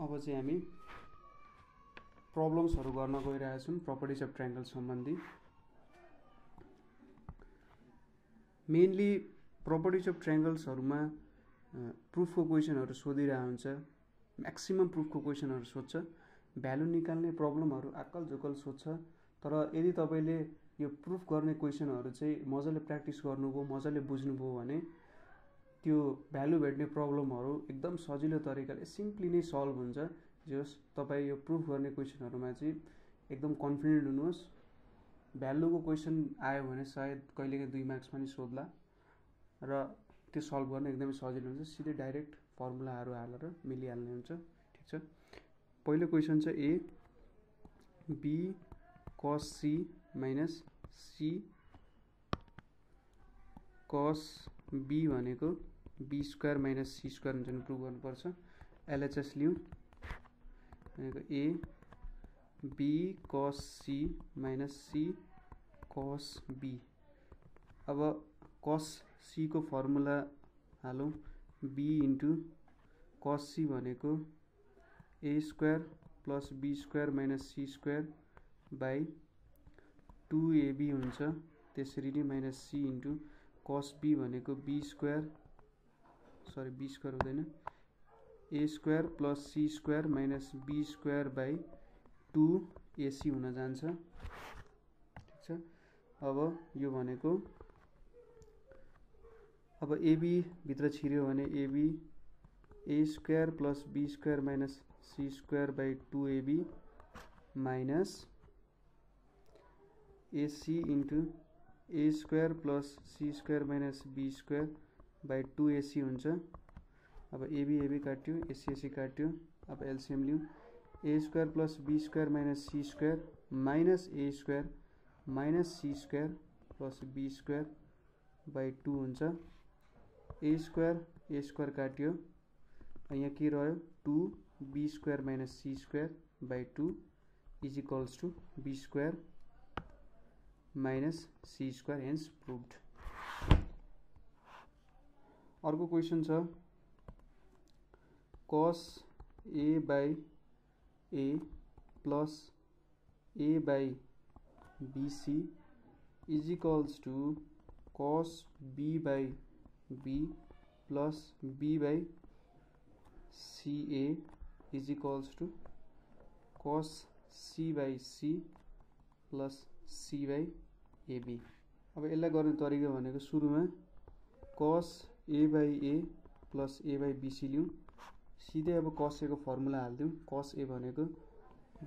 अब हमी प्रब्लम्स गर्न गइरहेछौं प्रपर्टीज अफ ट्रायंगल संबंधी। मेनली प्रपर्टीज अफ ट्रायंगल्स में प्रूफ को क्वेश्चन सोधिरा हुन्छ, मैक्सिमम प्रूफ को क्वेश्चन सोध्छ, भ्यालु निकाल्ने प्रब्लम आक्कल झुकल सोध्छ। तर यदि तपाईले यो प्रूफ गर्ने क्वेश्चनहरु चाहिँ मजाले प्र्याक्टिस गर्नुभयो, मजाले बुझ्नुभयो भने त्यो भ्यालु भेट्ने प्रब्लमहरु एकदम सजिलो तरिकाले सिम्पली नै सल्भ हुन्छ। जस तपाई यो प्रूफ गर्ने क्वेश्चनहरुमा चाहिँ एकदम कन्फिडेन्ट हुनुहोस्। भ्यालुको क्वेश्चन आयो भने सायद कहिलेकाहीँ 2 मार्क्स पनि सोध्ला र त्यो सल्भ गर्न एकदमै सजिलो हुन्छ। सिधै डाइरेक्ट फर्मुलाहरु हालेर मिलिहाल्ने हुन्छ। ठीक छ, पहिलो क्वेश्चन छ A B cos c minus c cos b भनेको b square minus c square हुन्छ नि, प्रूफ गर्नुपर्छ। LHS लिऊ भनेको a b cos c minus c cos b। अब cos c को फर्मुला हालौं, b into cos c भनेको a square plus b square minus c square by 2ab हुन्छ। त्यसरी नै minus c into cos b भनेको b square हुँदैन, a square plus c square minus b square by 2ac हुन जान्छ। ठीक छ, अब यो भनेको अब ab भित्र छिर्यो भने ab a square plus b square minus c square by 2ab minus ac into a square plus c square minus b square by 2ac हुन्छ। अब ab काट्यो, ac काट्यो। अब एलसीएम लिऊ, a square plus b square minus c square minus a square minus c square plus b square by 2 हुन्छ। a square काट्यो, यहाँ के रह्यो 2b square minus c square by 2 is equals to b square minus C square, hence proofed. अर्को question छ cos A by A plus A by BC is equals to cos B by B plus B by CA is equals to cos C by C plus C by AB. अब यसलाई गर्ने तरिका भनेको सुरुमा cos a by A plus A by BC लियौं। सीधे अब cos a को फर्मुला हाल्दियौं, cos a भनेको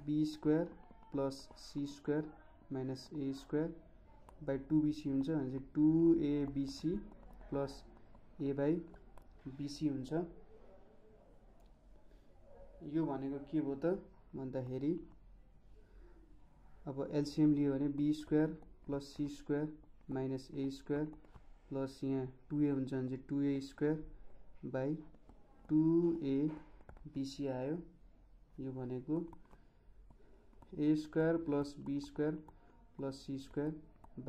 B square plus C square minus A square by 2bc हुन्छ। भने 2abc plus A by BC हुन्छ। यो भनेको के हो त भन्दाखेरि अब एलसीएम लियो भने बी स्क्वायर प्लस सी स्क्वायर माइनस ए स्क्वायर प्लस यहाँ 2a हुन्छ भने 2a स्क्वायर बाई 2abc आयो। यो भनेको a square plus B square plus C square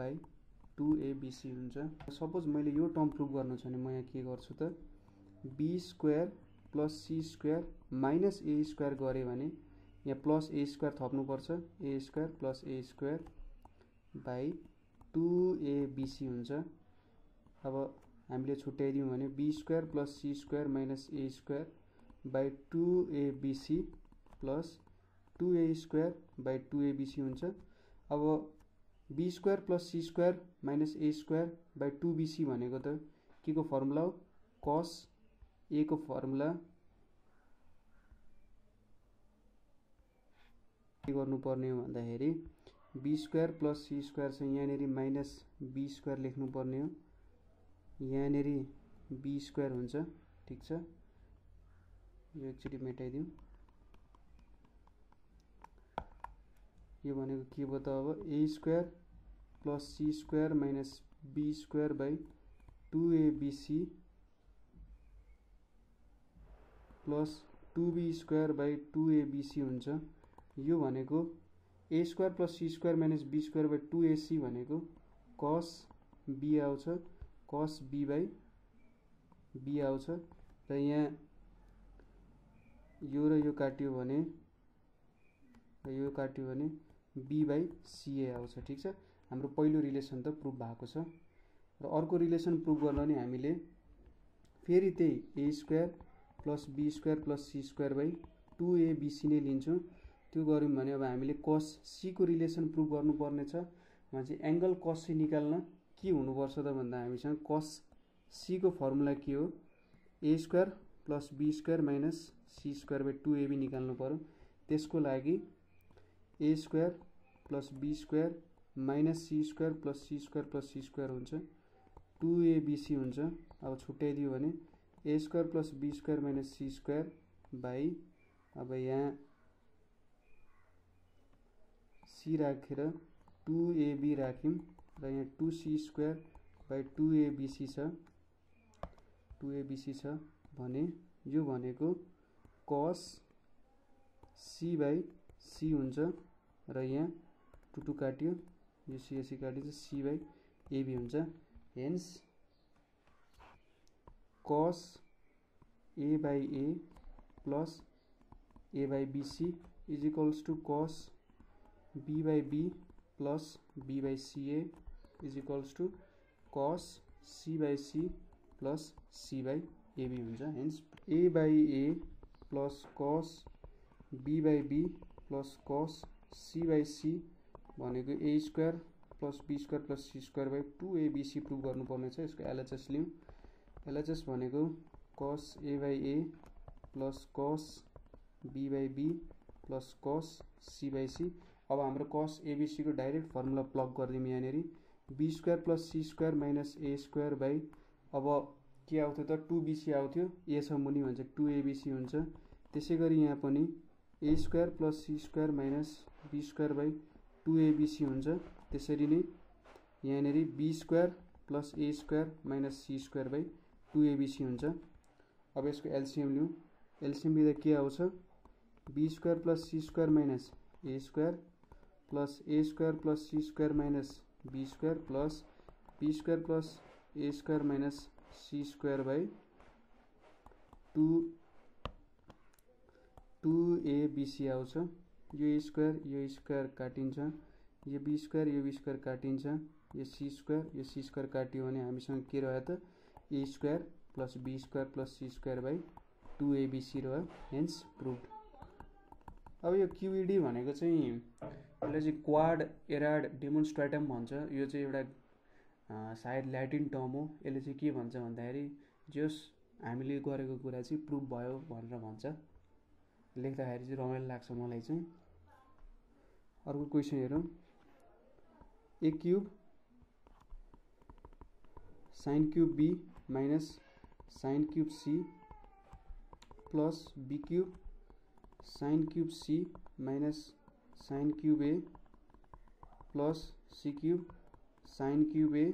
by 2abc हुन्छ। सपोज मैले यो टर्म प्रूफ गर्नु छ भने म यहाँ के गर्छु त, बी स्क्वायर प्लस सी स्क्वायर माइनस ए स्क्वायर गरे भने यहाँ प्लस ए स्क्वायर थप्नुपर्छ, A square plus A square by 2abc हुन्छ। अब हामीले छुट्याइदियौँ भने B square plus C square minus A square by 2abc plus 2a square by 2abc हुन्छ। अब B square plus C square minus A square by 2bc भनेको त के को फर्मुला हो, कस ए को फर्मुला के गर्नुपर्ने हो भन्दाखेरि बी स्क्वायर प्लस सी स्क्वायर चाहिँ यहाँनेरि माइनस बी स्क्वायर लेख्नुपर्ने हो, यहाँनेरि बी स्क्वायर हुन्छ। ठीक छ, यो एकचोटि मेटाइदिउँ। यो भनेको के हो त, अब A square plus C square minus B square by 2abc plus 2b square by 2abc हुन्छ। यो भनेको a square plus C square minus B square by 2ac भनेको cos b आउँछ, cos b बाई b आउँछ। र यहाँ यू र यो काट्यो भने बी बाई सीए आउँछ। ठीक छ, हाम्रो पहिलो रिलेसन त प्रुफ भएको छ र अर्को रिलेसन प्रुफ गर्न नि हामीले फेरि त्यही A square plus B square plus C square by 2ac नै लिन्छौँ। त्यो गऱ्यौँ भने अब हामीले कस सी को रिलेसन प्रुफ गर्नुपर्ने छ भनेपछि एङ्गल कस सी निकाल्न के हुनुपर्छ त भन्दा हामीसँग कस सी को फर्मुला के हो, A square plus B square minus C square by 2ab निकाल्नु पर्यो। त्यसको लागि A square plus B square minus C square plus C square हुन्छ 2abc हुन्छ। अब छुट्याइदियो भने A square plus B square minus C square by, अब यहाँ सी राखेर 2ab राख्यौँ र यहाँ 2c स्क्वायर बाई 2abc छ भने यो भनेको कस सी बाई सी हुन्छ र यहाँ 2 काट्यो, यो सीएसी काटिन्छ, सी बाई एबी हुन्छ। Hence cos A by A plus A by BC is equals to cos B by B plus B by CA is equals to cos C by C plus C by AB हुन्छ। Hence A by A plus cos B by B plus cos C by सी भनेको ए square plus B square plus C square by 2abc prove गर्नुपर्ने छ। यसको LHS लिउँ। LHS भनेको cos A by A plus cos B by B plus cos C by सी। अब हाम्रो cos ABC को direct formula plug गरिदिउँ यहाँनिर, B square plus C square minus A square by, अब के आउँथ्यो त 2bc आउँथ्यो, ए छ मुनि भन्छ 2abc हुन्छ। त्यसै गरी यहाँ पनि ए square plus C square minus B square by 2abc हुन्छ। त्यसरी नै यहाँनिर B square plus A square minus C square by 2abc हुन्छ। अब यसको एलसिएम लिउँ। एलसिएम लिँदा के आउँछ, B square plus C square minus A square plus C square minus B square plus A square minus C square by 2abc आउँछ। यो a square काटिन्छ, यो बी स्क्वायर काटिन्छ, यो सी स्क्वायर काट्यो भने हामीसँग के रह्यो त ए square plus B square plus C square by 2abc रह्यो। Hence proved. अब यो क्युइडी भनेको चाहिँ यसलाई चाहिँ क्वाड एराड डेमोन्स्ट्रेटम भन्छ। यो चाहिँ एउटा सायद ल्याटिन टर्म हो। यसले चाहिँ के भन्छ भन्दाखेरि जस हामीले गरेको कुरा चाहिँ प्रुफ भयो भनेर भन्छ। लेख्दाखेरि चाहिँ रमाइलो लाग्छ मलाई चाहिँ। अर्को क्वेसन हेरौँ। A cube sine cube B minus sine cube C plus B cube C minus sine cube A plus C cube A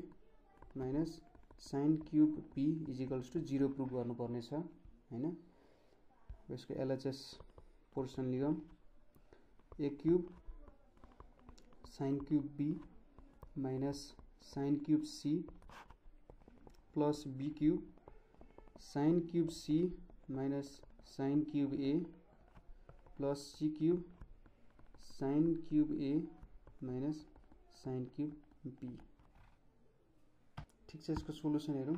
minus sine cube B is equals to 0 proof गर्नुपर्ने छ हैन। यसको एलएचएस पोर्सन लिगम। A cube sine cube B minus sine cube C plus B cube C minus sine cube A plus C cube A minus sine cube B. ठीक छ, यसको solution हेरौँ।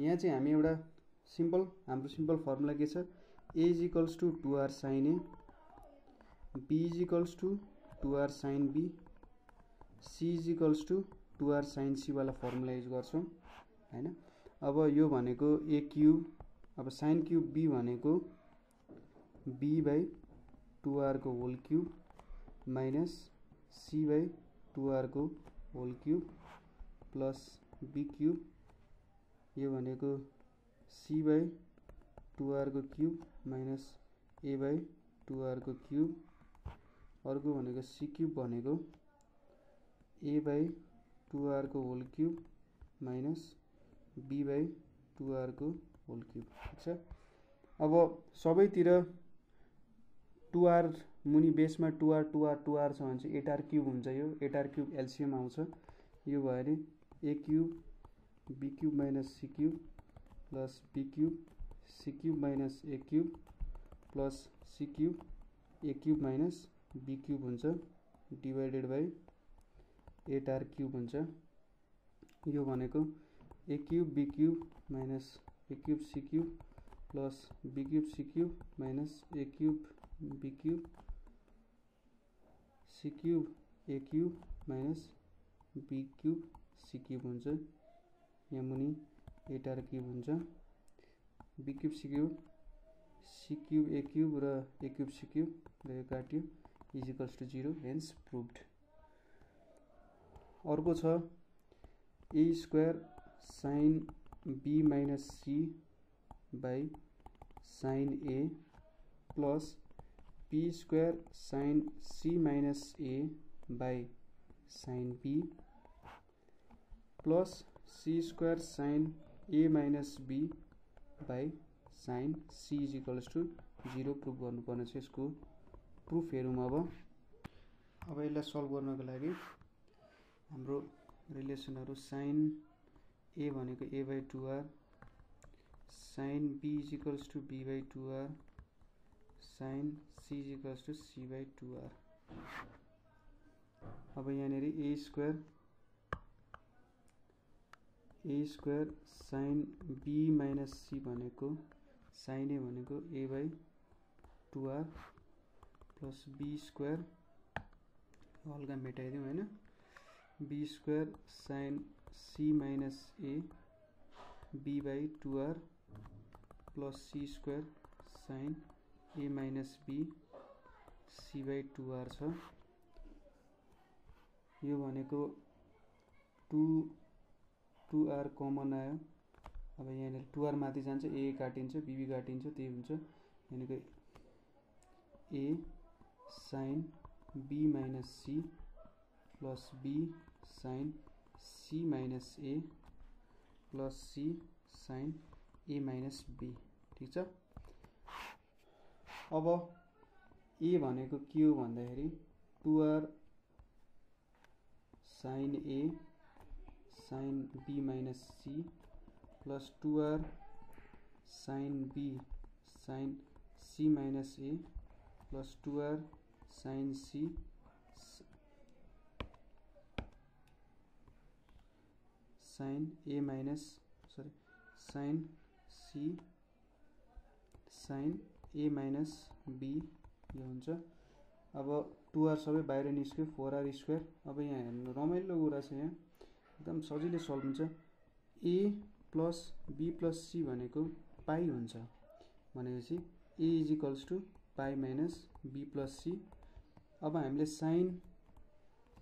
यहाँ चाहिँ हामी एउटा सिम्पल फर्मुला के छ, ए is equals to 2r sine A, B is equals to 2r sine B, C is equals to 2r sine सी वाला फर्मुला युज गर्छौं हैन। अब यो भनेको ए क्यूब, अब साइन क्यूब बी भनेको बी बाई 2r को whole cube minus C by 2r को whole cube plus B cube, यो भनेको सी बाई 2r को cube minus A by 2r को क्यूब, अर्को भनेको सी क्यूब भनेको ए बाई 2r को whole cube minus B by 2r को होल क्यूब। ठीक छ, अब सबैतिर 2r मुनि बेसमा 2r छ भने चाहिँ 8r क्यूब हुन्छ। यो 8r क्यूब एलसीएम आउँछ। यो भयो अरे A cube B cube minus C cube plus B cube minus A cube plus C cube A cube minus B cube हुन्छ डिवाइडेड बाई एटआर क्यूब हुन्छ। यो भनेको ए क्यूब बी क्यूब माइनस ए cube सी cube plus B cube minus ए cube सी cube ए cube minus B cube सी cube हुन्छ। यहाँ मुनि एटआर cube हुन्छ B cube ए cube सी cube र काट्यो is equals to zero. Hence proved. अर्को छ ए square sine B minus C by sine A plus B square sine C minus A by sine B plus C square sine A minus B by sine C is equals to zero proof गर्नुपर्ने छ। यसको proof हेरौँ। अब यसलाई solve गर्नको लागि हाम्रो रिलेसनहरू sine ए भनेको ए by two are, sine B is equals to B by two are, sine C is equals to C by two are. अब यहाँ A square sine B minus सी भनेको साइन ए भनेको ए by two are plus B square हल्का मेटाइदिउँ हैन, B square sine C minus A B by two are plus C square sine A minus B C by two are छ। यो भनेको two R common आयो। अब यहाँ टू आर माथि जान्छ, ए काटिन्छ, बीबी काटिन्छ, त्यही हुन्छ यानिको ए साइन बी माइनस सी प्लस बी साइन सी माइनस ए प्लस सी साइन ए माइनस बी। ठीक छ। अब ए भनेको के हो भन्दाखेरि two are sine A sine B minus C plus two are sine B sine C minus A plus two are sine C sine A minus sorry sine C sine A minus B यो हुन्छ। अब two are सबै बाहिर निस्क्यो, four are square. अब यहाँ हेर्नु रमाइलो कुरा छ, यहाँ एकदम सजिलै सल्भ हुन्छ। ए प्लस बी प्लस सी भनेको पाई हुन्छ भनेपछि ए is equals to pi minus B plus सी। अब हामीले साइन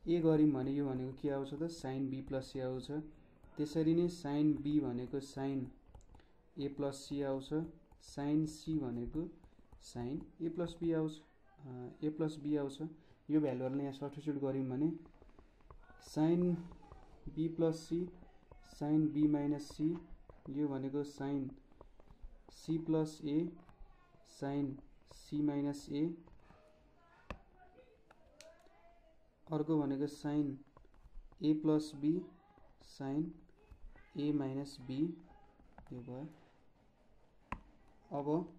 ए गऱ्यौँ भने यो भनेको के आउँछ त साइन बी प्लस सी आउँछ। त्यसरी नै साइन बी भनेको साइन ए प्लस सी आउँछ, साइन सी भनेको साइन ए प्लस बी आउँछ यो भ्यालुहरूलाई यहाँ सब्स्टिट्युट गऱ्यौँ भने साइन बी प्लस सी साइन बी माइनस सी यो भनेको साइन सी प्लस ए साइन सी माइनस ए, अर्को भनेको साइन ए प्लस बी साइन ए माइनस बी यो भयो। अब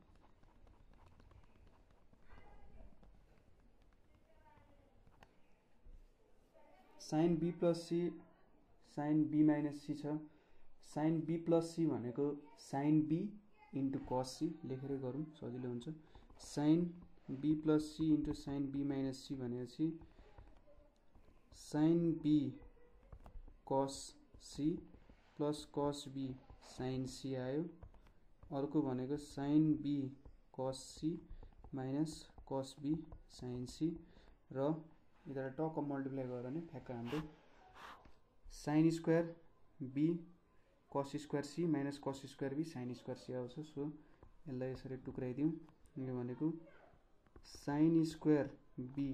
साइन बी प्लस सी साइन बी माइनस सी छ, साइन बी प्लस सी भनेको साइन बी इन्टु कस सी लेखेर गरौँ सजिलो हुन्छ। साइन बी प्लस सी इन्टु साइन बी माइनस सी भनेपछि साइन बी कस सी प्लस कस बी साइन सी आयो, अर्को भनेको साइन बी कस सी माइनस कस बी साइन सी र यता टक्क मल्टिप्लाई गर्यो भने ठ्याक्क हाम्रो sine square B cos square सी minus cos square B sine square सी आउँछ। सो यसलाई यसरी टुक्राइदिउँ। यो भनेको sine square B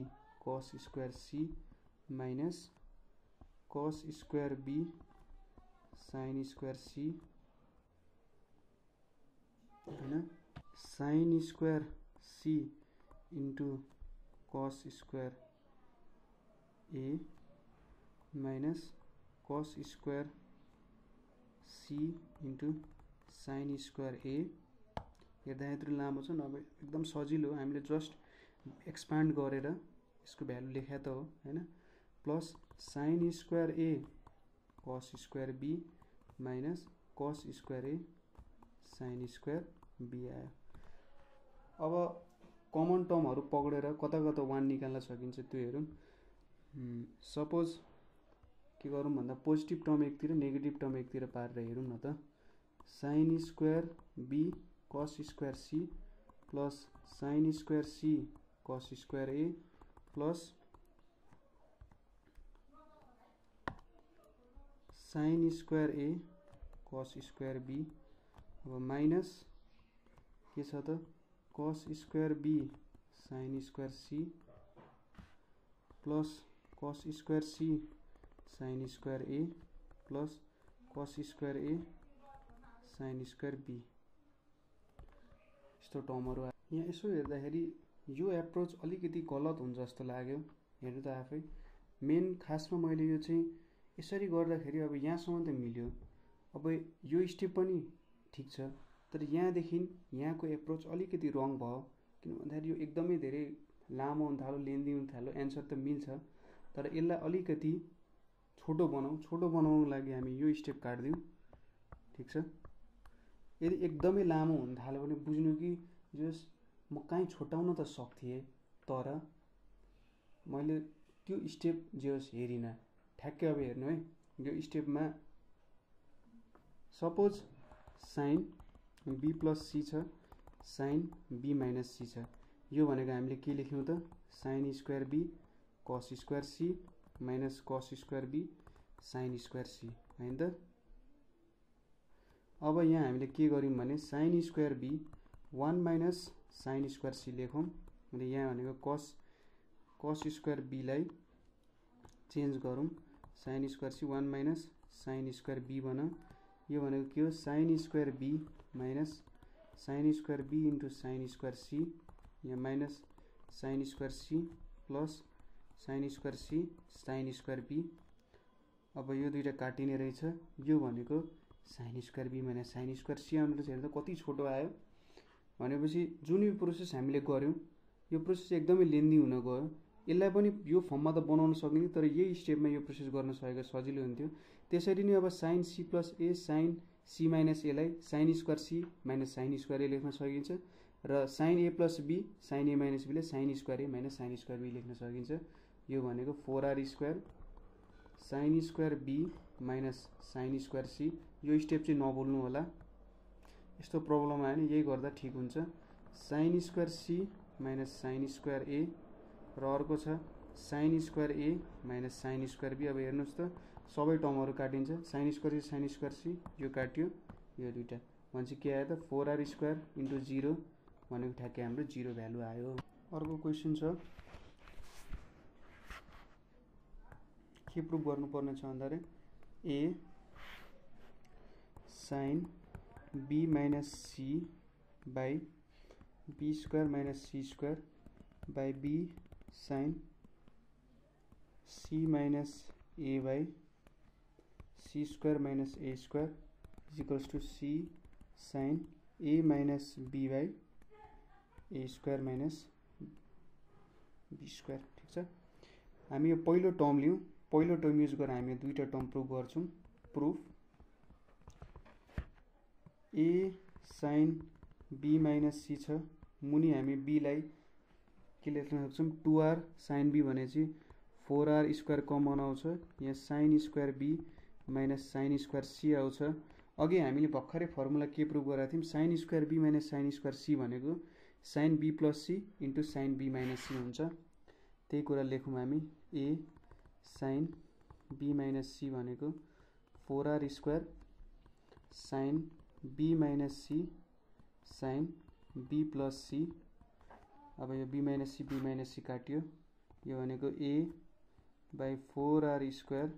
cos square सी minus cos square B sine square सी हैन, साइन स्क्वायर सी इन्टु कस स्क्वायर ए माइनस कस स्क्वायर सी into sine square ए हेर्दा यत्रो लामो छ नभए एकदम सजिलो हामीले जस्ट एक्सपान्ड गरेर यसको भ्यालु लेख्या त हो हैन plus sin square a cos square b minus cos square a sin square b आयो। अब कमन टर्महरु पकडेर कता कता 1 निकाल्न सकिन्छ त्यो हेरौं। सपोज के गरौं भन्दा पोजिटिभ टर्म एकतिर नेगेटिभ टर्म एकतिर पारेर हेरौं न त। sin square b cos square c plus sin square c cos square a plus sin square a cos square b अब माइनस के छ त cos square b sin square c plus cos square c sin square a plus cos square a sin square b। यस्तो टर्महरु यहाँ यसो हेर्दाखेरि यो approach अलिकति गलत हुन्छ जस्तो लाग्यो। हेर्नु त आफै मेन खासमा मैले यो चाहिँ यसरी गर्दाखेरि अब यहाँसम्म त मिल्यो, अब यो स्टेप पनि ठीक छ, तर यहाँदेखि यहाँको एप्रोच अलिकति रङ भयो। किन भन्दाखेरि यो एकदमै धेरै लामो हुन थाल्यो, लेन्दी हुन थाल्यो। एन्सर त मिल्छ तर यसलाई अलिकति छोटो बनाऊ। छोटो बनाउनको लागि हामी यो स्टेप काट्दियौ, ठीक छ। यदि एकदमै लामो हुन थाल्यो भने बुझ्नु कि जस म कहीँ छोटाउन त सक्थिए तर मैले त्यो स्टेप जस हेरिनँ। ठ्याक्कै अब हेर्नु है यो स्टेपमा suppose sin b plus c छ, sin b माइनस c छ। यो भनेको हामीले के लेख्यौं त sin square b cos square c minus cos square b sin square c हैन त। अब यहाँ हामीले के गर्यौं भने sin square b 1 minus sin square c लेखौं। अनि यहाँ भनेको cos स्क्वायर b लाई चेन्ज गरौं, sin square c 1 minus sin square b बनाऊ। यो भनेको के हो sin square b minus sin square b into sin square c यहाँ minus sin square c plus sin square c sin square b। अब यो दुईटा काटिने रहेछ, यो भनेको sin square b minus sin square c आउनु रहेछ। हेर्दा कति छोटो आयो। भनेपछि जुन यो प्रोसेस हामीले गर्यौं यो प्रोसेस एकदमै लेन्दी हुन गयो। यसलाई पनि यो फर्ममा त बनाउन सकिन्थ्यो तर यही स्टेपमा यो प्रोसेस गर्न सकेको सजिलो हुन्थ्यो। त्यसरी नै अब sin c + a sin c - a लाई sin square c - sin square a लेख्न सकिन्छ र sin a + b sin a - b लाई sin square a - sin square b लेख्न सकिन्छ। यो भनेको 4r² sin square b - sin square c। यो स्टेप चाहिँ नभुल्नु होला, यस्तो प्रब्लम आयो नि यही गर्दा ठीक हुन्छ। sin square c - sin square a र अर्को छ sin square a - sin square b। अब हेर्नुस् त सबै टर्महरु काटिन्छ, sin स्क्वायर c यो काटियो, यो दुईटा भनेपछि के आयो त 4r² * 0 भनेको ठ्याक्कै हाम्रो 0 भ्यालु आयो। अर्को क्वेशन छ के प्रुफ गर्नुपर्ने छ भन्दा a sin b - c / b² - c² / b sin c minus a by c square minus a square is equals to c sin a minus b by a square minus b square। ठीक छ, हामी यो पहिलो term लियौं। पहिलो term use गरेर हामी दुईटा term proof गर्छौं। Proof a sin b minus c छ, मुनि हामी b लाई के लेख्न सक्छौं 2r sin b भनेपछि 4r² कमन आउँछ। यहाँ sin square b - sin square c आउँछ। अघि हामीले भर्खरै फर्मुला के प्रुफ गरेका थियौं sin square b - sin square c भनेको sin b + c * sin b - c हुन्छ। त्यही कुरा लेखौं हामी a sin b - c भनेको 4r² sin b - c sin b + c। अब यो b - c काटियो, यो भनेको a / 4r²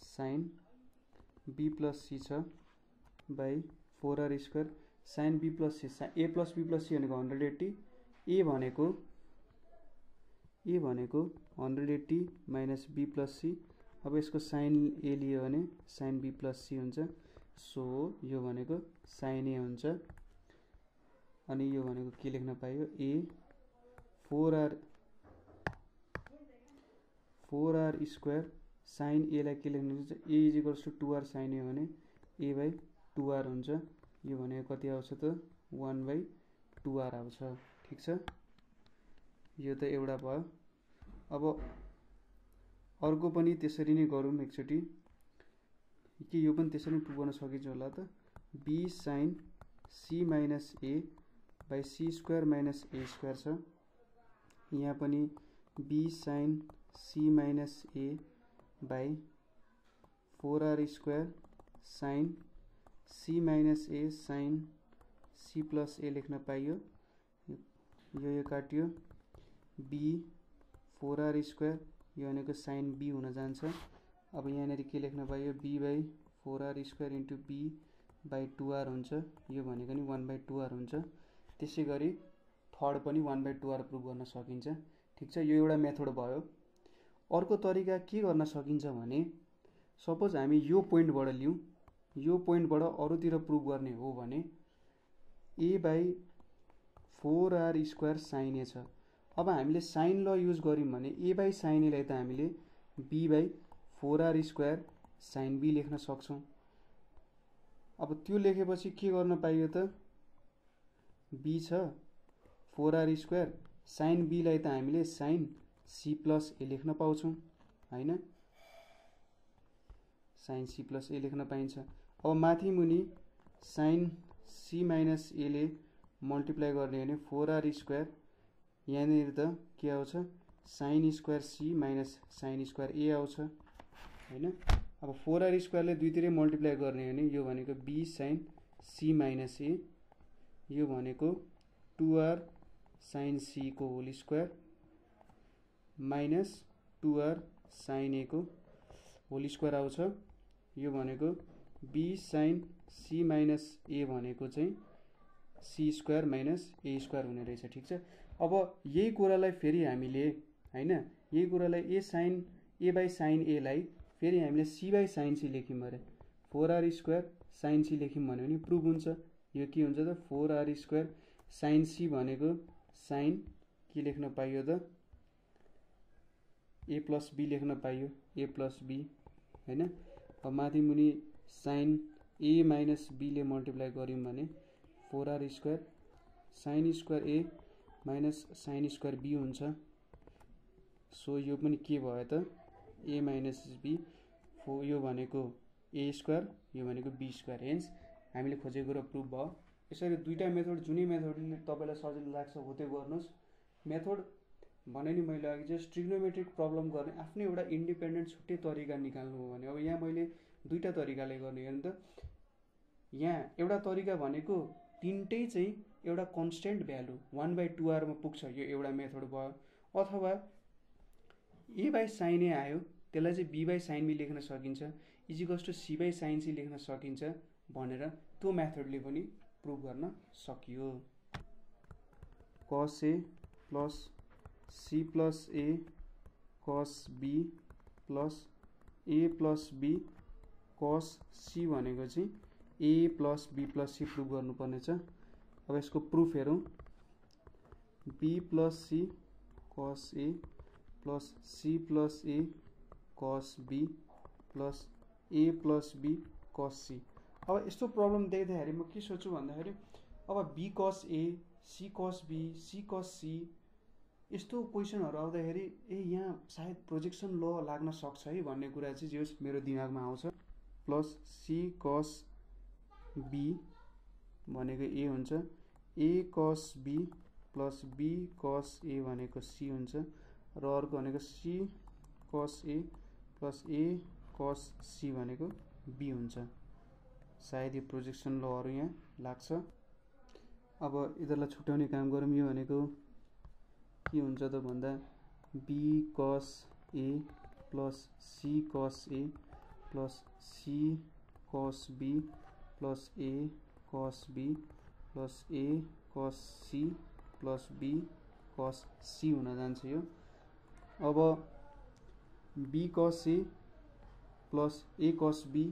sin b + c छ / 4r² sin b + c। a + b + c भनेको 180, a भनेको 180 - b + c। अब यसको sin a लियो भने sin b + c हुन्छ, सो यो भनेको sin a हुन्छ। अनि यो भनेको के लेख्न पाइयो A 4r square sin a लाई के लेख्नु हुन्छ a equals to 2r sin a भने a बाइ 2r हुन्छ। यो भनेको कति आउँछ त 1 बाइ 2r आउँछ। ठीक छ, यो त एउटा भयो। अब अर्को पनि त्यसरी नै गरौँ एकचोटी कि यो पनि त्यसरी नै प्रुभ गर्न सकिन्छ होला त। b sin c minus a by c square minus a square छ। यहाँ पनि b sin c minus a by 4r square sin c minus a sin c plus a लेख्न पाइयो। यो काटियो b 4r square यो भनेको sin b हुन जान्छ। अब यहाँ के लेख्न पाइयो b by 4r square into b by 2r हुन्छ। यो भनेको नि 1 by 2r हुन्छ। त्यसै गरी थर्ड पनि 1 by 2r प्रुभ गर्न सकिन्छ। ठीक छ, यो एउटा मेथड भयो। अर्को तरिका के गर्न सकिन्छ भने सपोज हामी यो पोइन्टबाट लियौँ, यो पोइन्टबाट अरूतिर प्रुभ गर्ने हो भने a by 4r square sin a छ। अब हामीले sin ल युज गर्यौँ भने a by sin a लाई त हामीले b by 4r square sin b लेख्न सक्छौँ। अब त्यो लेखेपछि के गर्न पाइयो त b छ 4r स्क्वायर sin b लाई त हामीले sin c plus a लेख्न पाउँछौँ हैन, sin c plus a लेख्न पाइन्छ। अब माथि मुनि sin c minus a ले मल्टिप्लाई गर्ने भने 4r स्क्वायर यहाँ त के आउँछ sin square c minus sin square a आउँछ हैन। अब 4r स्क्वायर ले दुई तिरै मल्टिप्लाई गर्ने हो भने यो भनेको b sin c minus a, यो भनेको 2r sin c को whole square minus 2r sin a को होल स्क्वायर आउँछ। यो भनेको b sin c minus a भनेको चाहिँ c square minus a square हुने रहेछ। ठीक छ, अब यही कुरालाई फेरि हामीले हैन यही कुरालाई a sin a by sin a लाई फेरि हामीले c by sin c लेख्यौं अरे 4r स्क्वायर sin c लेख्यौं भन्यो भने प्रुभ हुन्छ। यो के हुन्छ त 4r स्क्वायर sin c भनेको sin के लेख्न पाइयो त a plus b लेख्न पाइयो, a plus b हैन। अब माथि मुनि sin a minus b ले मल्टिप्लाई गर्यौं भने 4r square sin square a minus sin square b हुन्छ। सो यो पनि के भयो त a minus b, यो भनेको a स्क्वायर यो भनेको b स्क्वायर, हेन्स हामीले खोजेको र प्रुभ भयो। यसरी दुईटा मेथड, जुनै मेथडले तपाईलाई सजिलो लाग्छ हो त्यो गर्नुस्। मेथड भने नि मैले अघि चाहिँ ट्रिग्नोमेट्रिक प्रब्लम गर्ने आफ्नै एउटा इन्डिपेन्डेन्ट छुट्टै तरिका निकाल्नु हो भने। अब यहाँ मैले दुईटा तरिकाले गर्ने हो नि त। यहाँ एउटा तरिका भनेको तिनटै चाहिँ एउटा कन्स्टेन्ट भ्यालु 1/2r मा पुग्छ, यो एउटा मेथड भयो। अथवा a by sin a आयो त्यसलाई चाहिँ b by sin b लेख्न सकिन्छ equals to c by sin c लेख्न सकिन्छ भनेर त्यो मेथडले पनि प्रुभ गर्न सकियो। cos a plus c plus a cos b plus a plus b cos c भनेको चाहिँ a plus b plus c प्रुभ गर्नुपर्ने छ। अब यसको प्रुफ हेरौँ, b plus c cos a plus c plus a cos b plus a plus b cos c। अब यस्तो problem देख्दाखेरि म के सोच्छु भन्दाखेरि अब b cos a c cos b c cos c यस्तो क्वेशनहरु आउँदाखेरि यहाँ सायद प्रोजेक्सन ल लाग्न सक्छ है भन्ने कुरा चाहिँ जो मेरो दिमागमा आउँछ। प्लस c cos b भनेको a हुन्छ, a cos b plus b cos a भनेको c हुन्छ र अर्को भनेको c cos a cos c भनेको b हुन्छ। सायद यो प्रोजेक्सन लहरू यहाँ लाग्छ। अब यिनीहरूलाई छुट्याउने काम गरौँ। यो भनेको के हुन्छ त भन्दा b cos a plus c cos a plus c cos b plus a cos b plus a cos c plus b cos c हुन जान्छ यो। अब b cos a plus a cos b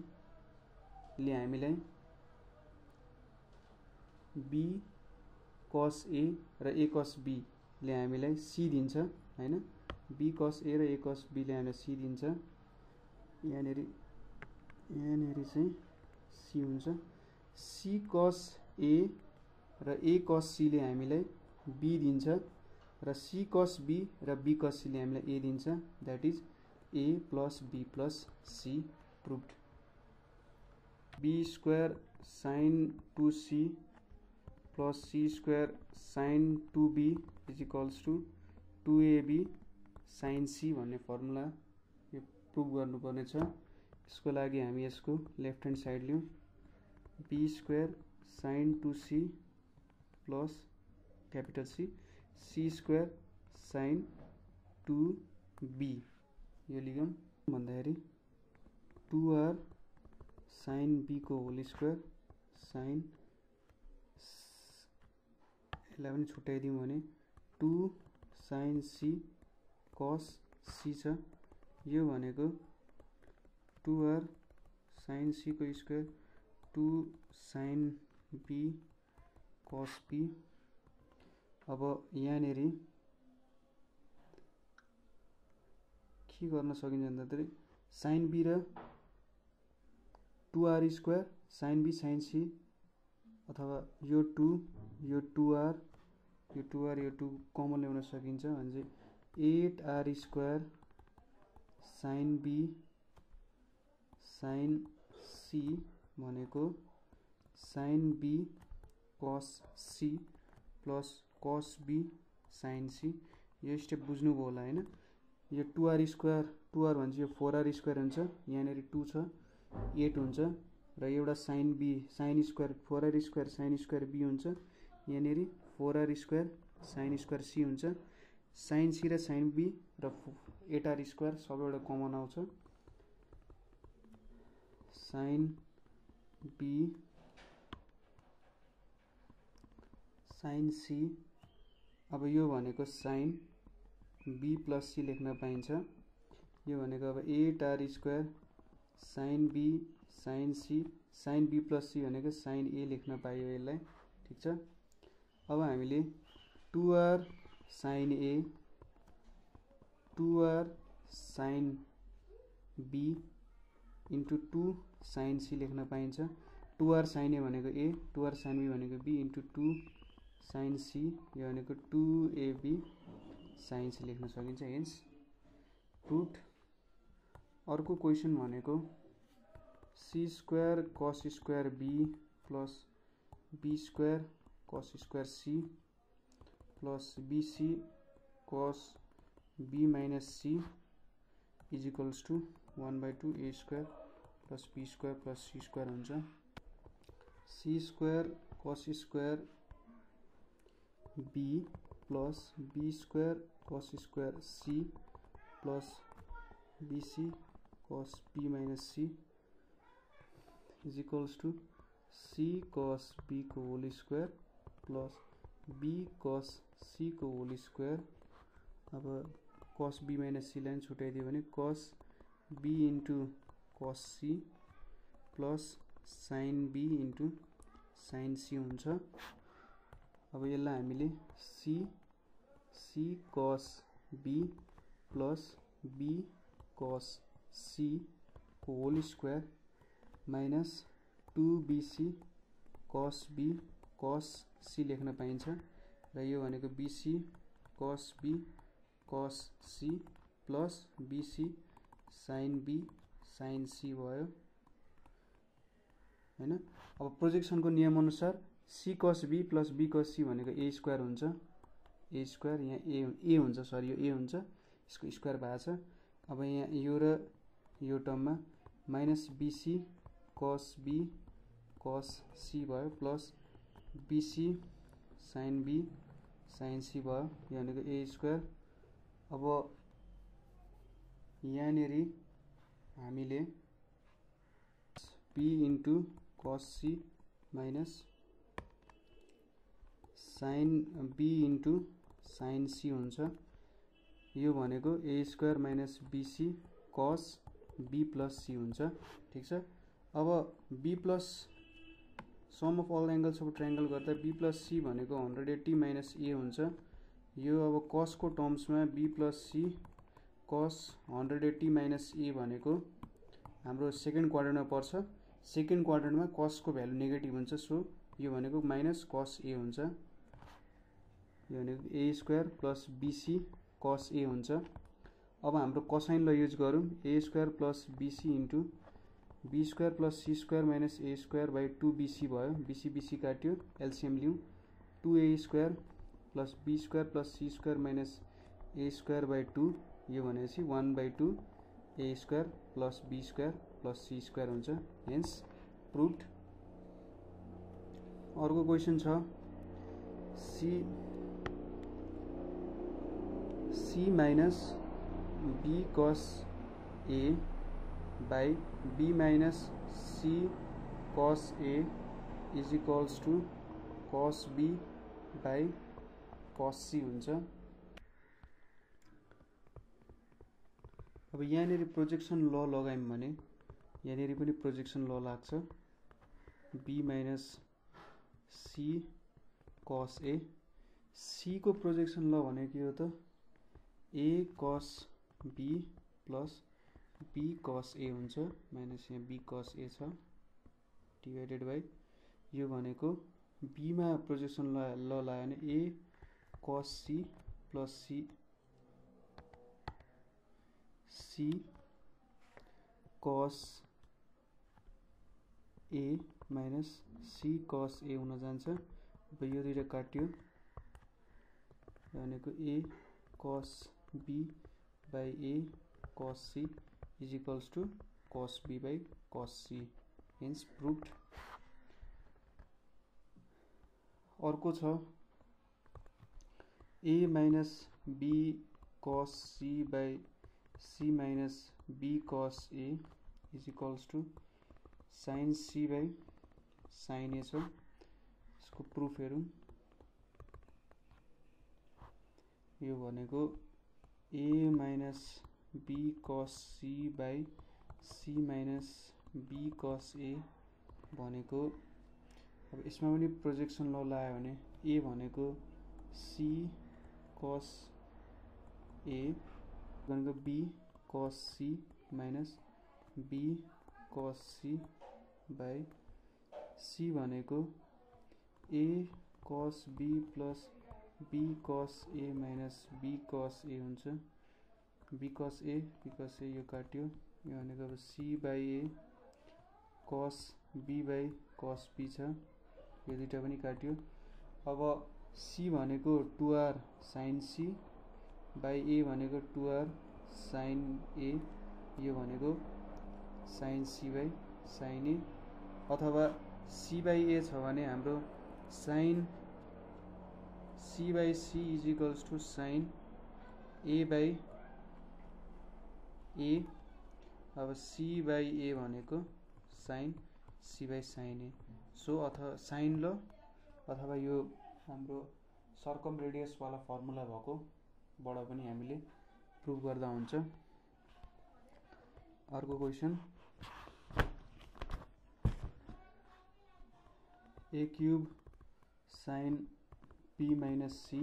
ले हामीलाई b cos A र A cos B ले हामीलाई C दिन्छ हैन। B cos A र A cos B ले हामीलाई C दिन्छ। यहाँ नेरी चाहिँ C हुन्छ। C cos A र A cos C ले हामीलाई B दिन्छ र C cos B र B cos C ले हामीलाई A दिन्छ। That is A plus B plus C proved। B square sin 2C plus C square sin 2B is equals to 2AB sin C भन्ने formula यो prove गर्नुपर्ने छ। यसको लागि हामी यसको लेफ्ट ह्यान्ड साइड लियौं। B square sin 2C plus capital C C square sin 2B यो लियौं भन्दाखेरि 2R sin b को होल स्क्वायर sin यसलाई पनि छुटाइदियौं भने 2 sin c cos c छ। यो भनेको 2r sin c को square 2 sin b cos b। अब यहाँ नेरी के गर्न सकिन्छ भन्दाखेरि sin b र 2r square sin b sin c अथवा यो 2 कमन ल्याउन सकिन्छ भने 8r square sin b sin c भनेको sin b cos c plus cos b sin c। यो स्टेप बुझ्नुभयो होला हैन। यो 2r square 2r भन्छ यो 4r square हुन्छ। यहाँ नेरी 2 छ 8 हुन्छ र एउटा sin b sin square 4r square sin square b हुन्छ। यहाँ नेरी 4r square sin square c हुन्छ। sin c र sin b र 8r square सबै एउटा कमन आउँछ। sin b sin c अब यो भनेको sin b plus c लेख्न पाइन्छ। यो भनेको अब 8r square sin b sin c sin b plus c भनेको sin a लेख्न पाइयो यसलाई, ठीक छ। अब हामीले 2r sin a 2r sin b into 2 sin c लेख्न पाइन्छ। 2r sin a भनेको a 2r sin b भनेको b into 2 sin c यो भनेको 2ab sin c लेख्न सकिन्छ। Hence proofed. अर्को क्वेशन भनेको c square cos square b plus b square cos square c plus bc cos b minus c is equals to 1/2 a square plus b square plus c square हुन्छ। c square cos square b plus b square cos square c plus bc cos b minus c is equals to c cos b को whole square plus b cos c को whole square. अब cos b minus c line छुटाइदियो भने cos b into cos c plus sin b into sin c हुन्छ। अब यसलाई हामीले c cos b plus b cos c को whole square minus 2bc cos b cos c लेख्न पाइन्छ र यो भनेको bc cos c plus bc sin c भयो हैन। अब प्रोजेक्सनको नियम अनुसार c cos b plus b cos c भनेको a स्क्वायर हुन्छ। a स्क्वायर यहाँ a हुन्छ सरी यो a हुन्छ यसको स्क्वायर भा छ। अब यहाँ यो र यो टर्ममा minus bc cos b cos c भयो प्लस bc sin c भयो यो भनेको a स्क्वायर। अब यहाँ नेरी हामीले b into cos c minus sin b into sin c हुन्छ। यो भनेको a square minus bc cos b plus c हुन्छ, ठीक छ। अब b plus sum of all angles of triangle गर्दा बी प्लस सी भनेको 180 माइनस ए हुन्छ। यो अब कस को टर्म्स में बी प्लस सी कस 180 माइनस ए भनेको हाम्रो सेकेंड क्वाड्रेन्ट में पर्छ। सेकेंड क्वाड्रेन्ट में कस को भ्यालु नेगेटिभ हुन्छ, सो यो भनेको माइनस कस ए हुन्छ। यो भनेको ए स्क्वायर प्लस बीसी कस ए हुन्छ। अब हाम्रो कोसाइन ल युज गरौँ, ए square plus BC into B square plus C square minus A square by two BC भयो। बीसी बीसी काट्यो, एलसीएम लिऊँ, two A square plus B square plus C square minus A square by two, यो भनेपछि 1/2 A square plus B square plus C square हुन्छ। Hence proved. अर्को question छ सी minus B cos A by B minus C cos A is equals to cos B by cos सी हुन्छ। अब यहाँ projection ल लगायौं भने यहाँ पनि प्रोजेक्सन ल लाग्छ। बी माइनस सी कस ए, सी को प्रोजेक्सन ल भनेको यो त ए cos B plus B cos ए हुन्छ। माइनस यहाँ बी कस ए छ डिवाइडेड बाई यो भनेको बी मा प्रोजेक्सन ल लायो भने ए कस सी प्लस सी सी कस ए माइनस सी कस ए हुन जान्छ। अब यो दुईटा काट्यो, यो भनेको ए cos B by A cos C is equals to cos B by cos C. Hence proved. अर्को छ ए minus B cos C by C minus B cos A is equals to sine C by sine ए छ। यसको proof हेरौँ। यो भनेको ए minus B cos C by C minus B cos ए भनेको, अब यसमा पनि प्रोजेक्सन ल लगायो भने ए भनेको सी कस ए भनेको B cos C minus B cos C by सी भनेको ए cos B plus B cos ए माइनस बी कस ए हुन्छ। बिकस ए यो काट्यो, यो भनेको अब सी by A cos B by cos B छ। यो दुईवटा पनि काट्यो। अब सी भनेको 2r साइन सी बाई ए भनेको 2r साइन ए, यो भनेको साइन सी बाई साइन ए। अथवा सी बाई ए छ भने हाम्रो sine C by C is equals to sine A by ए। अब सी बाई ए भनेको sine C by sine A. So अथवा साइन ल अथवा यो हाम्रो सर्कम रेडियसवाला फर्मुला भएकोबाट पनि हामीले प्रुभ गर्दा हुन्छ। अर्को question A cube sine B minus C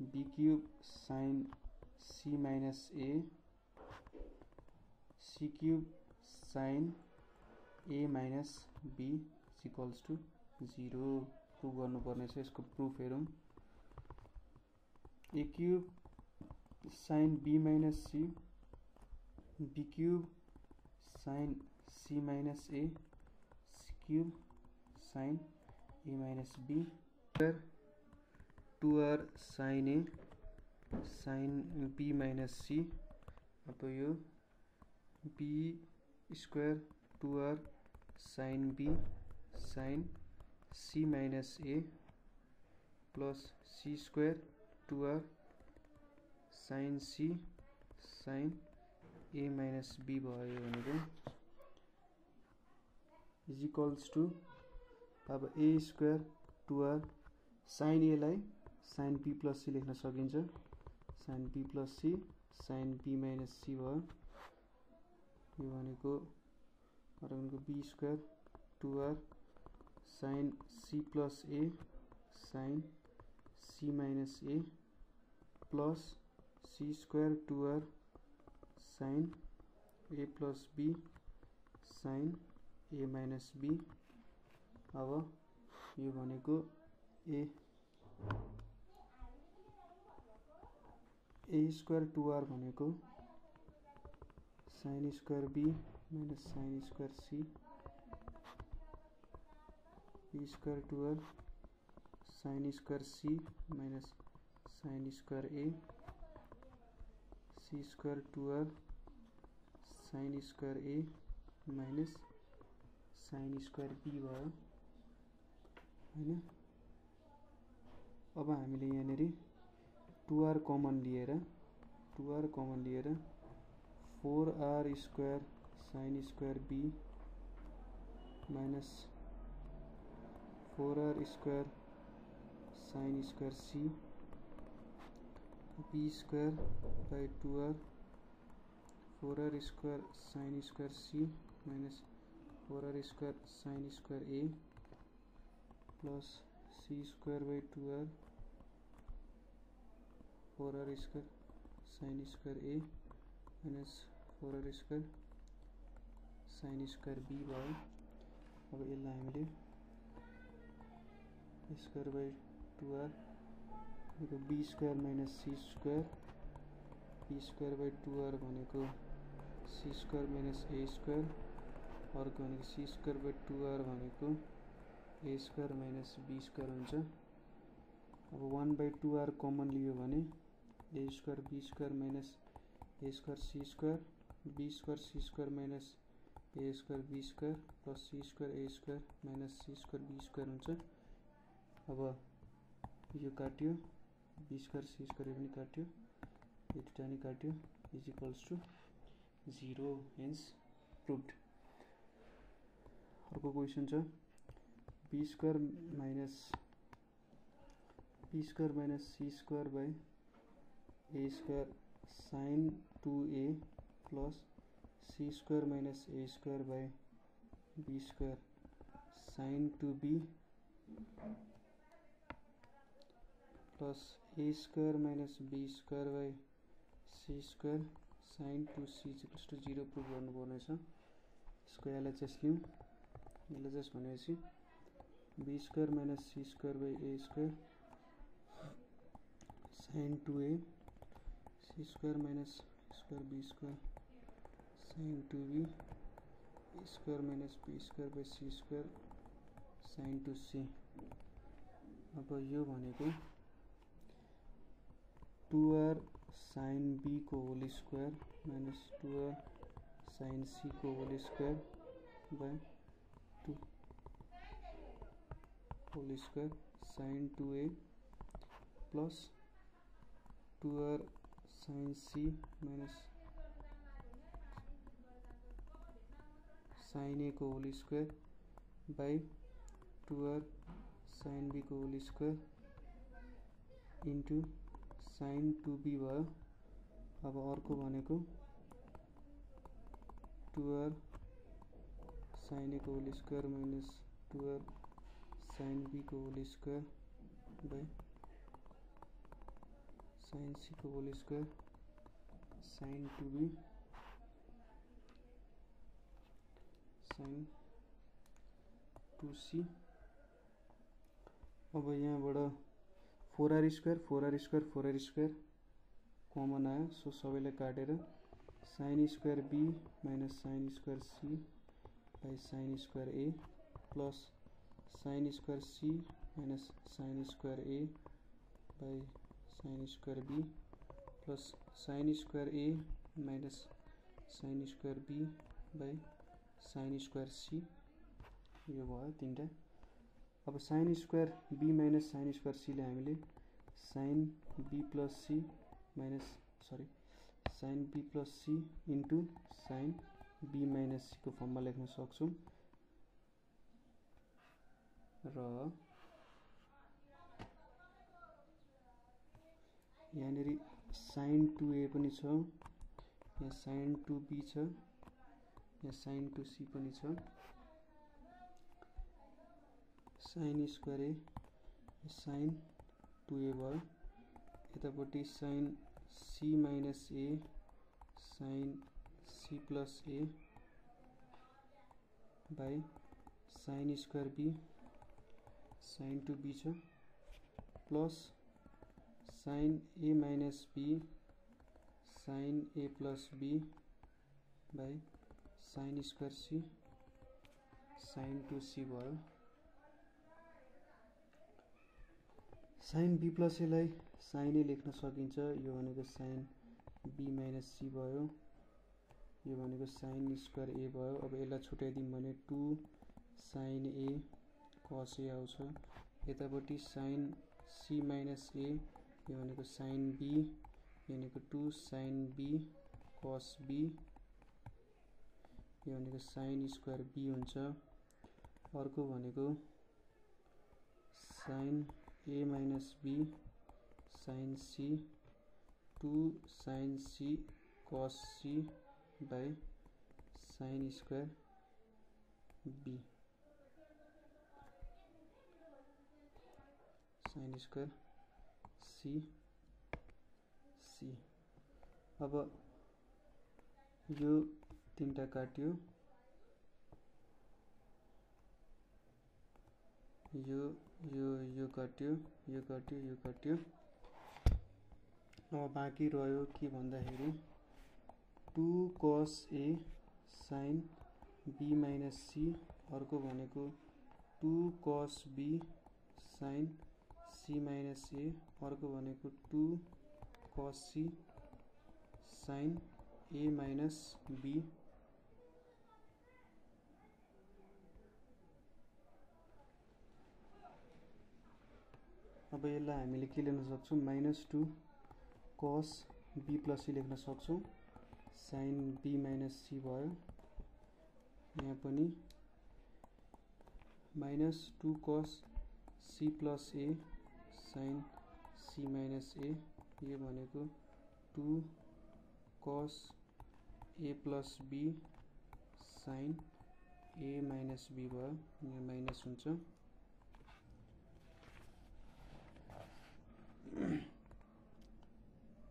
B cube sine C minus A C cube sine A minus B equals to 0 proof गर्नुपर्ने छ। यसको प्रुफ हेरौँ। A cube sine B minus C B cube sine C minus A C cube sine A minus B 2r sine A sine B minus C. अब यो B square 2r sine B sine सी minus ए plus सी square 2r sine सी sine ए minus B भयो भनेको is equals to अब A square 2r sine एलाई sine B plus C लेख्न सकिन्छ। Sine B plus सी sine B minus C भयो। यो भनेको B square 2r sin c plus a sin c minus a plus c square 2r sin a plus b sin a minus b. अब यो भनेको a square 2r भनेको sin square b minus sin square c b square 2r sin square c minus sin square a c square 2r sin square a minus sin square b भयो हैन. अब हामीले यहाँ नेरी 2r कमन लिएर 4r square sin square b minus 4r square sin square c b square by 2r 4r square sin square c minus 4r square sin square a plus c square by 2r 4r square sin square a minus 4r square sin square b by. अब यसलाई हामीले square by 2r भनेको b square minus c square b square by 2r भनेको c square minus a square अर्को भनेको c square by 2r भनेको a square minus b square हुन्छ. अब 1 by 2r कमन लियो भने a square b square minus a square b square c square minus a square b square plus c square a square minus c square b square हुन्छ. अब यो काट्यो b square c square पनि काट्यो यो दुईटा नि काट्यो is equals to 0. Hence proved. अर्को question छ b square minus c square by a square sin 2a plus c square minus a square by b square sin 2b plus a square minus b square by c square sin 2c is equals to 0 proof गर्नुपर्ने छ. यसको LHS भनेपछि b square minus c square by a square sin 2a c square minus square b square sin 2b a square minus b square by c square sin 2c. अब यो भनेको 2r sin b को whole square minus 2r sin c को whole square by 2 whole square sin 2a plus 2r sin c minus sin a को whole square by 2r sin b को whole square into sin 2b भयो. अब अर्को भनेको 2r sin a को whole square minus 2r sin b को whole square by sin c को whole square sin 2b sin 2c. अब यहाँबाट 4r square कमन आयो सो सबैले काटेर sin square b minus sin square c by sin square a plus sin square c minus sin square a by sin square b plus sin square a minus sin square b by sin square c. यो भयो तीनटा. अब sin square b minus sin square c ले हामीले sin b plus c minus sin b plus c into sin b minus c को फर्ममा लेख्न सक्छौं र यहाँ sin 2a पनि छ यहाँ sin 2b छ यहाँ sin 2c पनि छ. Sine square A sine two A बार यतापट्टि sine C minus A sine C plus A by sine square B sine two B छ plus sine A minus B sine A plus B by sine square C sine two C भयो। Sine B plus एलाई sine A लेख्न सकिन्छ, यो भनेको sine B minus C भयो, यो भनेको साइन स्क्वायर ए भयो। अब यसलाई छुट्याइदिउँ भने टू साइन ए कस ए आउँछ, यतापट्टि साइन सी माइनस ए यो भनेको साइन बी, यो भनेको two sine B cos B, यो भनेको साइन स्क्वायर बी हुन्छ। अर्को भनेको sine A minus B sine C two sine C cos C by sine square B sine square C C. अब यो तीनटा काट्यो, यो यो यो काट्यो, यो काट्यो, यो काट्यो। अब बाँकी रह्यो के भन्दाखेरि two cos A sine B minus C, अर्को भनेको टू कस बी साइन सी माइनस ए, अर्को भनेको टू कस सी साइन ए माइनस बी। अब यसलाई हामीले के लेख्न सक्छौँ, minus two cos B plus C लेख्न सक्छौँ, साइन बी माइनस सी भयो। यहाँ पनि माइनस टू कस सी प्लस ए साइन सी माइनस ए, यो भनेको टू कस ए प्लस बी साइन ए माइनस बी भयो, यहाँ माइनस हुन्छ।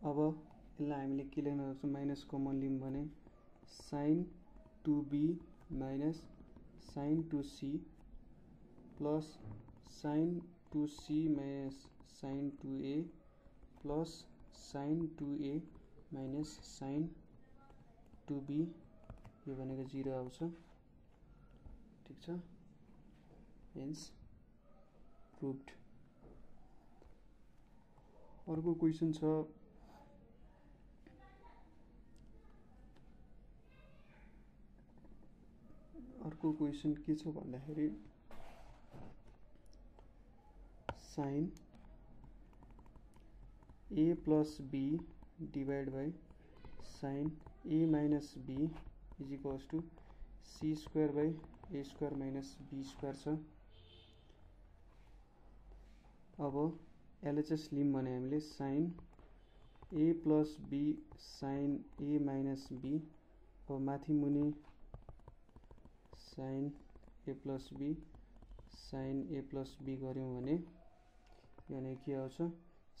अब यसलाई हामीले के लेख्न सक्छौँ, माइनस कमन लियौँ भने sine two B minus sine two C plus sine two C minus sine two A plus sine two A minus sine two B, यो भनेको जिरो आउँछ। ठिक छ, हेन्स प्रुभ्ड। अर्को क्वेसन छ, अर्को क्वेसन के छ भन्दाखेरि sine A plus B divide by sine A minus B is equals to C square by A square minus B square छ। अब एलएचएस लियौँ भने हामीले साइन ए प्लस बी साइन ए माइनस बी, अब माथि मुनि साइन ए प्लस बी साइन ए plus B गऱ्यौँ भने यानी के आउँछ,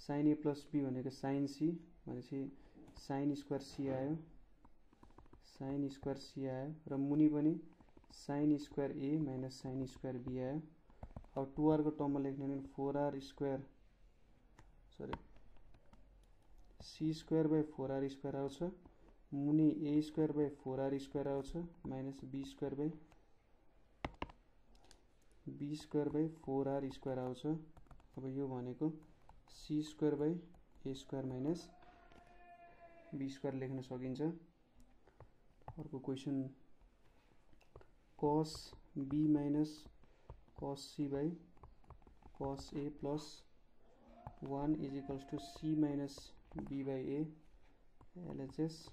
साइन ए प्लस बी भनेको साइन सी भनेपछि साइन स्क्वायर सी आयो, साइन स्क्वायर सी आयो र मुनि पनि साइन स्क्वायर ए माइनस साइन स्क्वायर बी आयो। अब टु आरको टर्ममा लेख्ने हो भने four are square C square by four are square आउँछ, मुनि A square by four are square आउँछ minus B square by four are square आउँछ। अब यो भनेको C square by A square minus B square लेख्न सकिन्छ। अर्को question cos B minus cos C by cos A plus one is equals to C minus B by A. LHS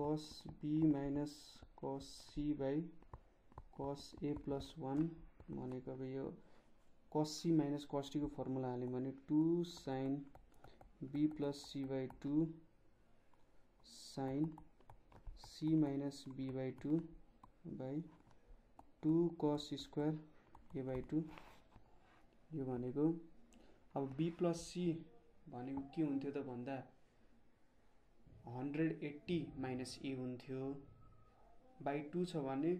cos B minus cos C by cos A plus one भनेको अब यो cos सी minus cos T को formula हाल्यौँ भने two sine B plus C by two sine C minus B by two cos square के by two यो भनेको अब बी प्लस सी भनेको के हुन्थ्यो त भन्दा 180 माइनस ए हुन्थ्यो बाई टू छ भने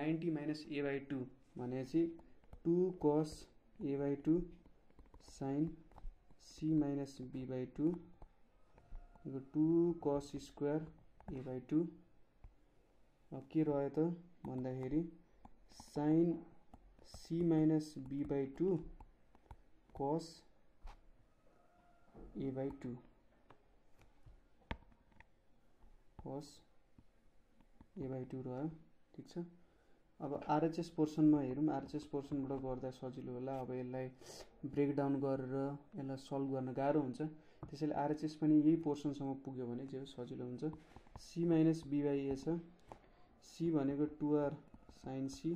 90 माइनस ए बाई टू भनेपछि 2 cos A by two sine C minus B by two 2 cos square A by two के रह्यो त भन्दाखेरि sine C minus B by two cos A by two रह्यो ठीक छ। अब आरएचएस पोर्सनमा हेरौँ, आरएचएस पोर्सनबाट गर्दा सजिलो होला। अब यसलाई ब्रेकडाउन गरेर यसलाई सल्भ गर्न गाह्रो हुन्छ, त्यसैले आरएचएस पनि यही पोर्सनसम्म पुग्यो भने जे सजिलो हुन्छ। सी माइनस बी बाई ए छ, सी भनेको 2r साइन सी,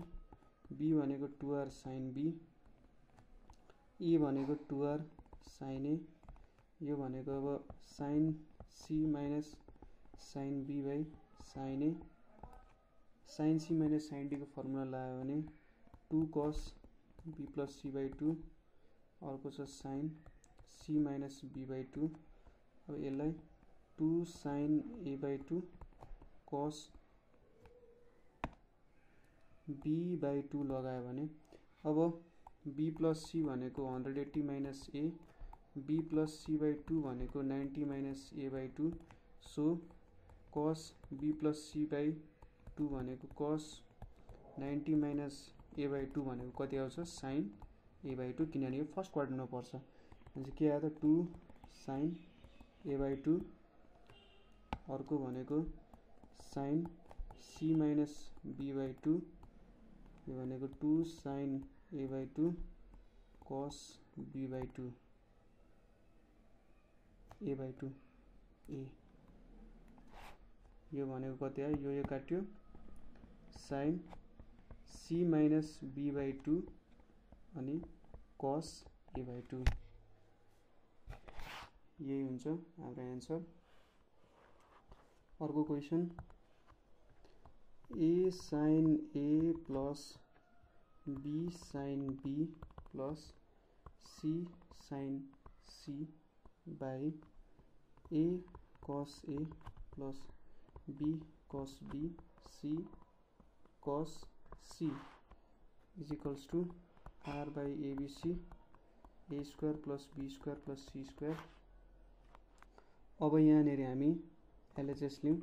बी भनेको 2r साइन बी, ए भनेको 2r साइन ए, यो भनेको अब sine C minus sine B by sine A, sine C minus sine D को फर्मुला लगायो भने 2 cos B plus C by two अर्को छ sine C minus B by two. अब यसलाई 2 sine A by two cos B by two लगायो भने अब बी प्लस सी भनेको 180 minus A, B plus C by two भनेको 90 minus A by two, so cos B plus C by two भनेको cos 90 minus A by two भनेको कति आउँछ sine A by to, किनभने यो फर्स्ट क्वाड्रेन्टमा पर्छ। भनेपछि के आयो त 2 साइन ए बाई टू अर्को भनेको sine C minus B by two यो भनेको 2 sine A by two cos B by two A by two A यो भनेको कति आयो, यो काट्यो sine C minus B by two अनि कस ए बाई टू, यही हुन्छ हाम्रो एन्सर। अर्को question A sine A plus B sine B plus C sine C by A cos A plus B cos C is equals to R by A B C A square plus B square plus C square. अब यहाँनिर हामी LHS लियौँ,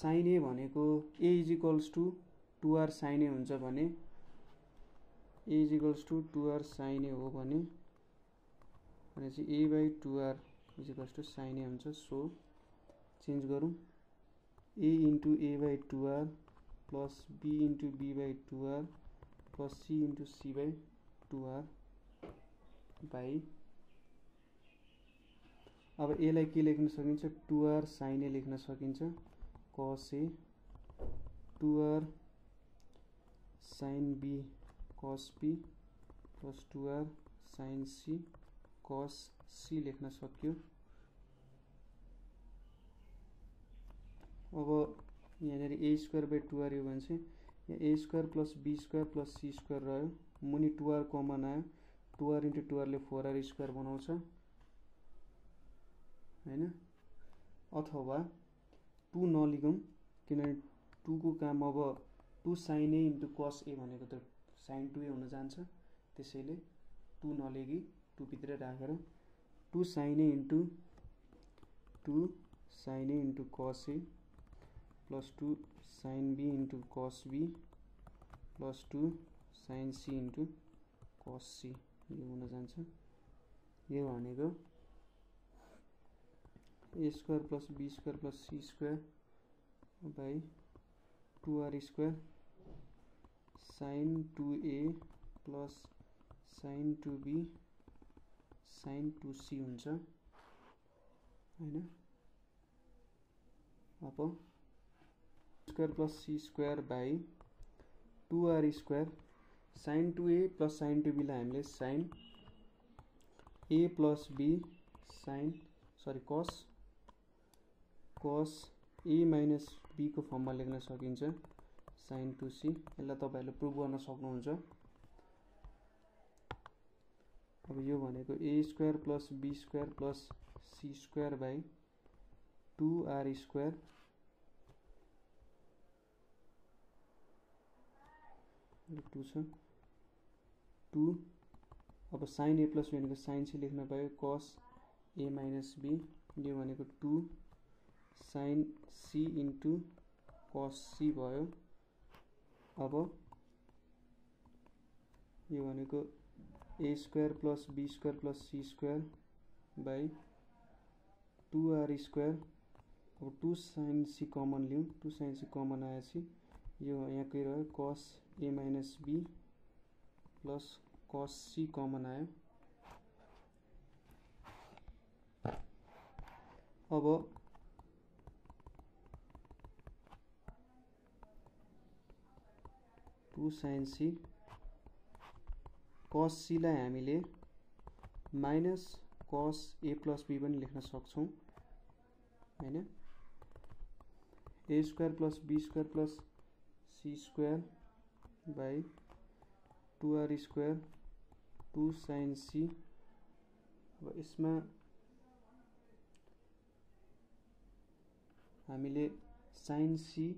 sine ए भनेको A is equals to 2r sine A हुन्छ भने A is equals to 2r sine A हो भने ए by 2r is equals to sine A हुन्छ। सो चेन्ज गरौँ, A into A by 2r plus B into B by 2r plus C into C by 2r by अब एलाई के लेख्न सकिन्छ 2r sine A लेख्न सकिन्छ cos A, 2r sine B cos B plus 2r sine C cos C लेख्न सक्यो। अब यहाँ ए स्क्वायर बाई 2r यो भने यहाँ A square plus B square plus C square रह्यो, मुनि 2r कमन आयो, 2r इंटू 2rले 4r स्क्वायर बनाउँछ हैन, अथवा 2 नलिगौँ किनभने 2 को काम अब 2 साइन ए इंटू कस ए भनेको त साइन 2a हुन जान्छ, त्यसैले 2 नलेगी 2 भित्र राखेर 2 sine A into 2 sine A into cos A plus 2 sine B into cos B plus 2 sine C into cos C ये होना जान्छ। ये भनेको ए square plus B square plus C square by 2r square sine 2a plus sine 2b sine 2c हुन्छ हैन। अब square plus C square by 2r square sine 2a plus sine 2bलाई हामीले sine a plus B sign cos a minus B को फर्ममा लेख्न सकिन्छ sign 2c। यसलाई तपाईहरुले प्रुभ गर्न सक्नुहुन्छ। अब यो भनेको ए square plus B square plus C square by two are square two छ टू। अब साइन ए प्लस बी साइन सी लेख्न पायो कस ए माइनस बी यो भनेको two sine C into cos C भयो। अब यो भनेको ए square plus B square plus C square by two are square. अब टू साइन सी कमन लिऊँ, टू साइन सी कमन आएपछि यो यहाँ के रह्यो कस ए minus B plus cos C common आयो। अब टू साइन सी कस सीलाई हामीले माइनस कस ए प्लस बी पनि लेख्न सक्छौँ हैन। A square plus B square plus C square by two are square two sine C. अब इसमें हामीले साइन सी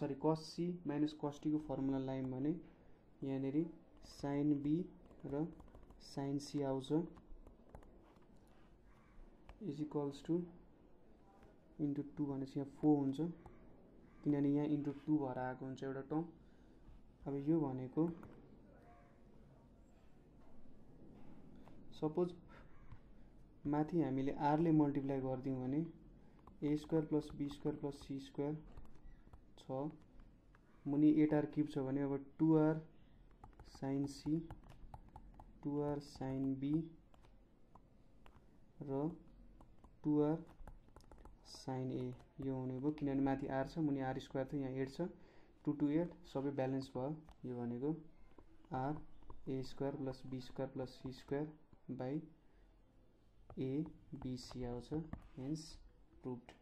सरी कस सी माइनस कस टी को फर्मुला लायौं भने यहाँ साइन बी र साइन सी आउँछ is equals to into two भनेपछि यहाँ फोर हुन्छ किनभने यहाँ इंटू टू भएर आएको हुन्छ एउटा टर्म। अब यो भनेको सपोज माथि हामीले आर ले मल्टिप्लाई गर्दियौं भने A square plus B square plus C square छ मुनि एट आर क्यूब छ भने अब two are sine C two are sine B र टू आर साइन ए यो हुने भयो किनभने माथि आर छ मुनि आर स्क्वायर थियो यहाँ एट छ टू टू एट सबै ब्यालेन्स भयो। यो भनेको R A square plus B square plus C square by A B C आउँछ हेन्स प्रूफ्ड।